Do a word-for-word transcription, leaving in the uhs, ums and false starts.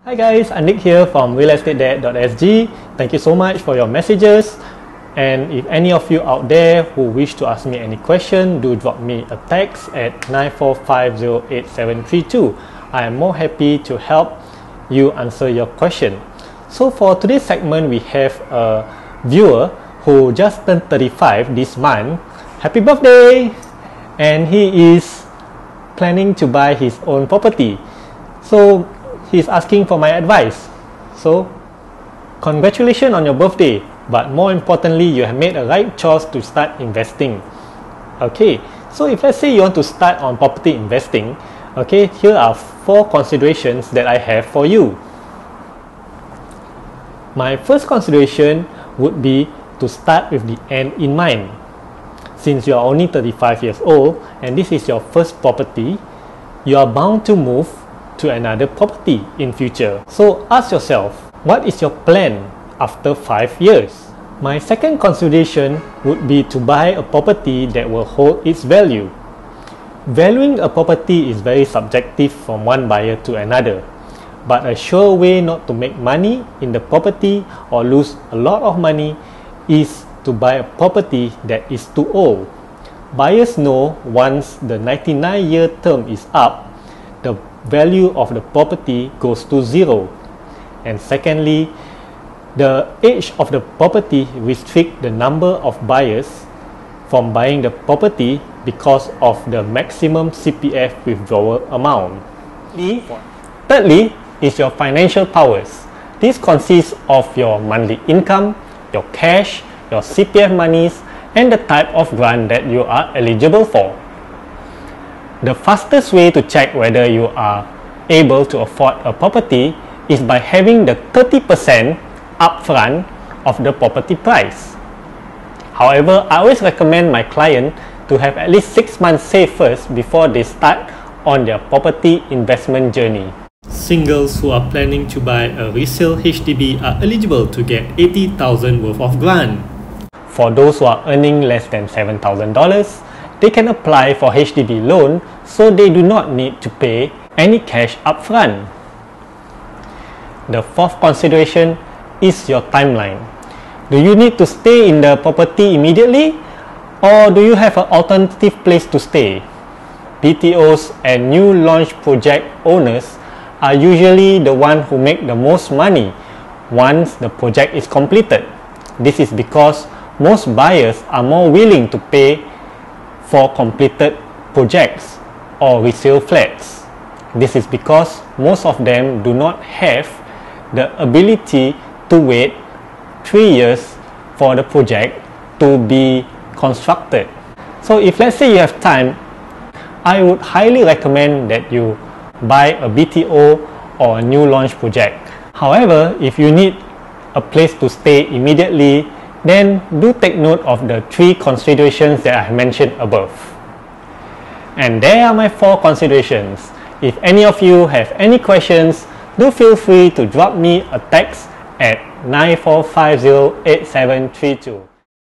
Hi guys, Andik here from real estate dad dot S G. Thank you so much for your messages. And if any of you out there who wish to ask me any question, do drop me a text at nine four five zero eight seven three two. I am more happy to help you answer your question. So for today's segment, we have a viewer who just turned thirty-five this month. Happy birthday! And he is planning to buy his own property. So he's asking for my advice. So, congratulations on your birthday, but more importantly, you have made a right choice to start investing. Okay, so if let's say you want to start on property investing, okay, here are four considerations that I have for you. My first consideration would be to start with the end in mind. Since you are only thirty-five years old and this is your first property, you are bound to move to another property in future. So ask yourself, what is your plan after five years? My second consideration would be to buy a property that will hold its value. Valuing a property is very subjective from one buyer to another, but a sure way not to make money in the property or lose a lot of money is to buy a property that is too old. Buyers know once the ninety-nine year term is up, the value of the property goes to zero. And secondly, the age of the property restricts the number of buyers from buying the property because of the maximum C P F withdrawal amount. Thirdly, is your financial powers. This consists of your monthly income, your cash, your C P F monies, and the type of grant that you are eligible for. The fastest way to check whether you are able to afford a property is by having the thirty percent upfront of the property price. However, I always recommend my client to have at least six months saved first before they start on their property investment journey. Singles who are planning to buy a resale H D B are eligible to get eighty thousand dollars worth of grant. For those who are earning less than seven thousand dollars, they can apply for H D B loan, so they do not need to pay any cash upfront. The fourth consideration is your timeline. Do you need to stay in the property immediately, or do you have an alternative place to stay? B T Os and new launch project owners are usually the one who make the most money once the project is completed. This is because most buyers are more willing to pay for completed projects or resale flats. This is because most of them do not have the ability to wait three years for the project to be constructed. So if let's say you have time, I would highly recommend that you buy a B T O or a new launch project. However, if you need a place to stay immediately, then do take note of the three considerations that I mentioned above. And there are my four considerations. If any of you have any questions, do feel free to drop me a text at nine four five zero eight seven three two.